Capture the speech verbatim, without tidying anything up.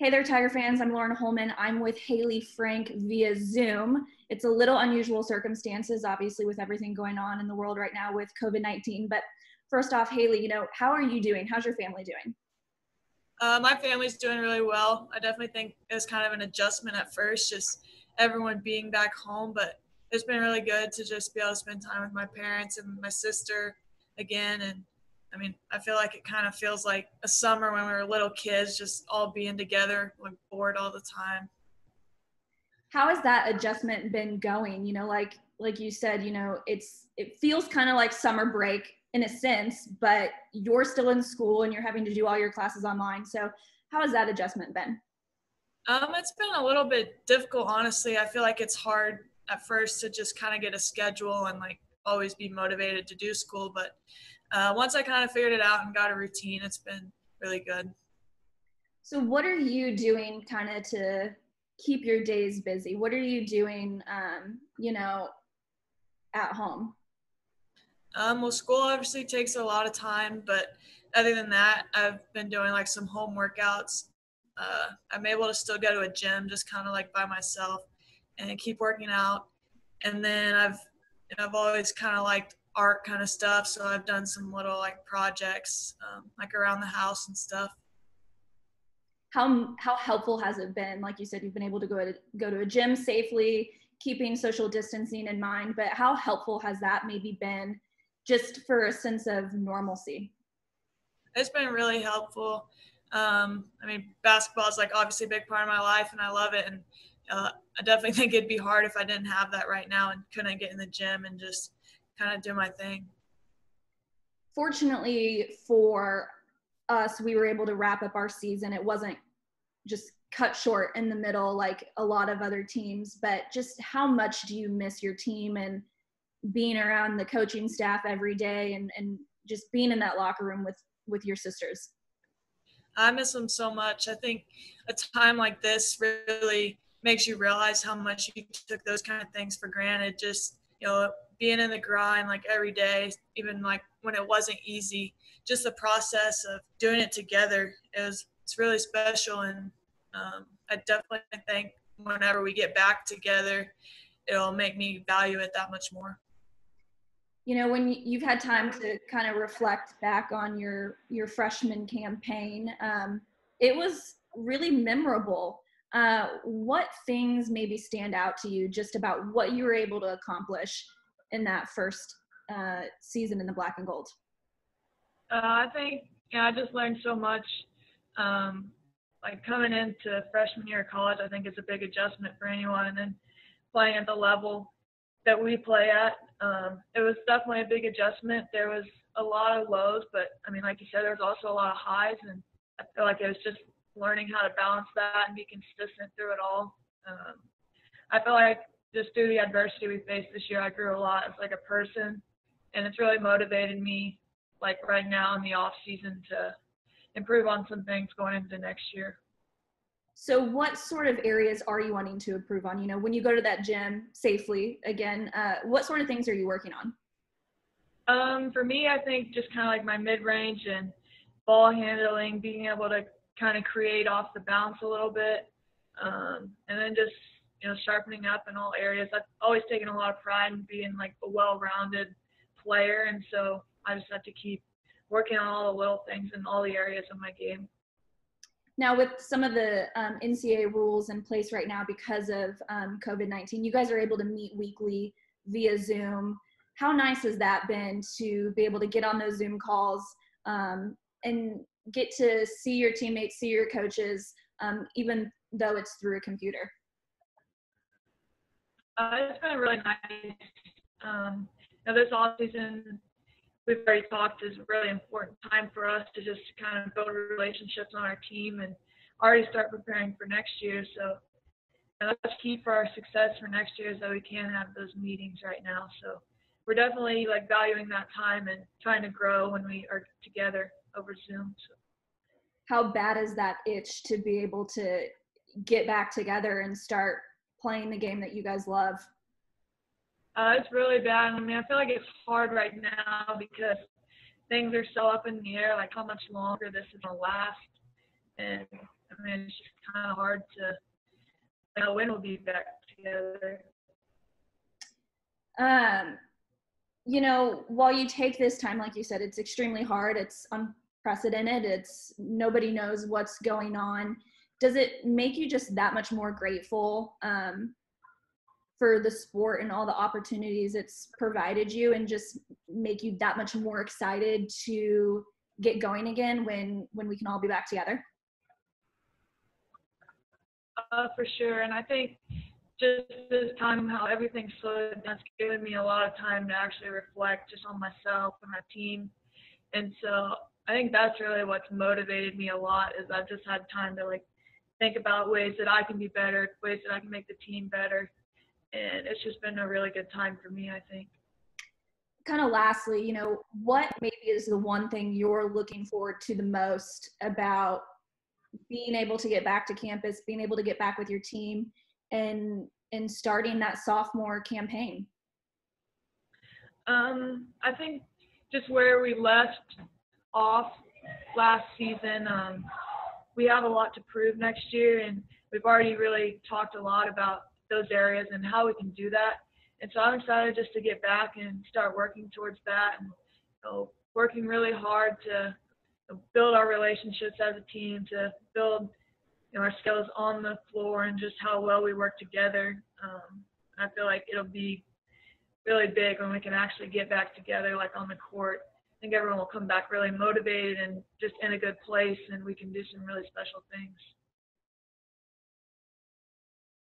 Hey there, Tiger fans. I'm Lauren Holman. I'm with Hayley Frank via Zoom. It's a little unusual circumstances, obviously, with everything going on in the world right now with COVID nineteen. But first off, Hayley, you know, how are you doing? How's your family doing? Uh, my family's doing really well. I definitely think it was kind of an adjustment at first, just everyone being back home. But it's been really good to just be able to spend time with my parents and my sister again. And I mean, I feel like it kind of feels like a summer when we were little kids, just all being together, like bored all the time. How has that adjustment been going? You know, like like you said, you know, it's it feels kind of like summer break in a sense, but you're still in school and you're having to do all your classes online. So how has that adjustment been? Um, it's been a little bit difficult, honestly. I feel like it's hard at first to just kind of get a schedule and like always be motivated to do school, but Uh, once I kind of figured it out and got a routine, it's been really good. So what are you doing kind of to keep your days busy? What are you doing, um, you know, at home? Um, well, school obviously takes a lot of time, but other than that, I've been doing like some home workouts. Uh, I'm able to still go to a gym just kind of like by myself and keep working out. And then I've, I've always kind of liked art kind of stuff, so I've done some little like projects um, like around the house and stuff. How how helpful has it been? Like you said, you've been able to go to go to a gym safely, keeping social distancing in mind, but how helpful has that maybe been just for a sense of normalcy? It's been really helpful. Um, I mean, basketball is like obviously a big part of my life and I love it, and uh, I definitely think it'd be hard if I didn't have that right now and couldn't get in the gym and just kind of do my thing. Fortunately for us, we were able to wrap up our season. It wasn't just cut short in the middle like a lot of other teams, but just how much do you miss your team and being around the coaching staff every day and, and just being in that locker room with, with your sisters? I miss them so much. I think a time like this really makes you realize how much you took those kind of things for granted. Just, you know, being in the grind like every day, even like when it wasn't easy, just the process of doing it together, it was, it's really special. And um, I definitely think whenever we get back together, it'll make me value it that much more. You know, when you've had time to kind of reflect back on your, your freshman campaign, um, it was really memorable. Uh, what things maybe stand out to you just about what you were able to accomplish in that first uh, season in the black and gold? Uh, I think, you know, I just learned so much. Um, like coming into freshman year of college, I think it's a big adjustment for anyone. And then playing at the level that we play at, um, it was definitely a big adjustment. There was a lot of lows, but I mean, like you said, there was also a lot of highs. And I feel like it was just learning how to balance that and be consistent through it all. Um, I feel like just through the adversity we faced this year, I grew a lot as like a person, and it's really motivated me like right now in the off season to improve on some things going into next year. So what sort of areas are you wanting to improve on? You know, when you go to that gym safely again, uh, what sort of things are you working on? Um, for me, I think just kind of like my mid-range and ball handling, being able to kind of create off the bounce a little bit, um, and then just, you know, sharpening up in all areas. I've always taken a lot of pride in being like a well-rounded player, and so I just have to keep working on all the little things in all the areas of my game. Now with some of the um, N C double A rules in place right now because of um, COVID nineteen, you guys are able to meet weekly via Zoom. How nice has that been to be able to get on those Zoom calls um, and get to see your teammates, see your coaches, um, even though it's through a computer? Uh, it's been really nice. Um, now this off-season, we've already talked, is a really important time for us to just kind of build relationships on our team and already start preparing for next year. So you know, that's key for our success for next year, is that we can have those meetings right now. So we're definitely like valuing that time and trying to grow when we are together over Zoom. So. How bad is that itch to be able to get back together and start playing the game that you guys love? Uh, it's really bad. I mean, I feel like it's hard right now because things are so up in the air, like how much longer this is going to last. And I and it's just kind of hard to know when we'll be back together. Um, you know, while you take this time, like you said, it's extremely hard. It's unprecedented. It's nobody knows what's going on. Does it make you just that much more grateful um, for the sport and all the opportunities it's provided you, and just make you that much more excited to get going again when, when we can all be back together? Uh, for sure. And I think just this time, how everything's slowed down, it's given me a lot of time to actually reflect just on myself and my team. And so I think that's really what's motivated me a lot, is I've just had time to like think about ways that I can be better, ways that I can make the team better. And it's just been a really good time for me, I think. Kind of lastly, you know, what maybe is the one thing you're looking forward to the most about being able to get back to campus, being able to get back with your team, and and starting that sophomore campaign? Um, I think just where we left off last season, um, we have a lot to prove next year, and we've already really talked a lot about those areas and how we can do that. And so I'm excited just to get back and start working towards that, and you know, working really hard to build our relationships as a team, to build you know, our skills on the floor and just how well we work together. Um, I feel like it'll be really big when we can actually get back together, like on the court. I think everyone will come back really motivated and just in a good place, and we can do some really special things.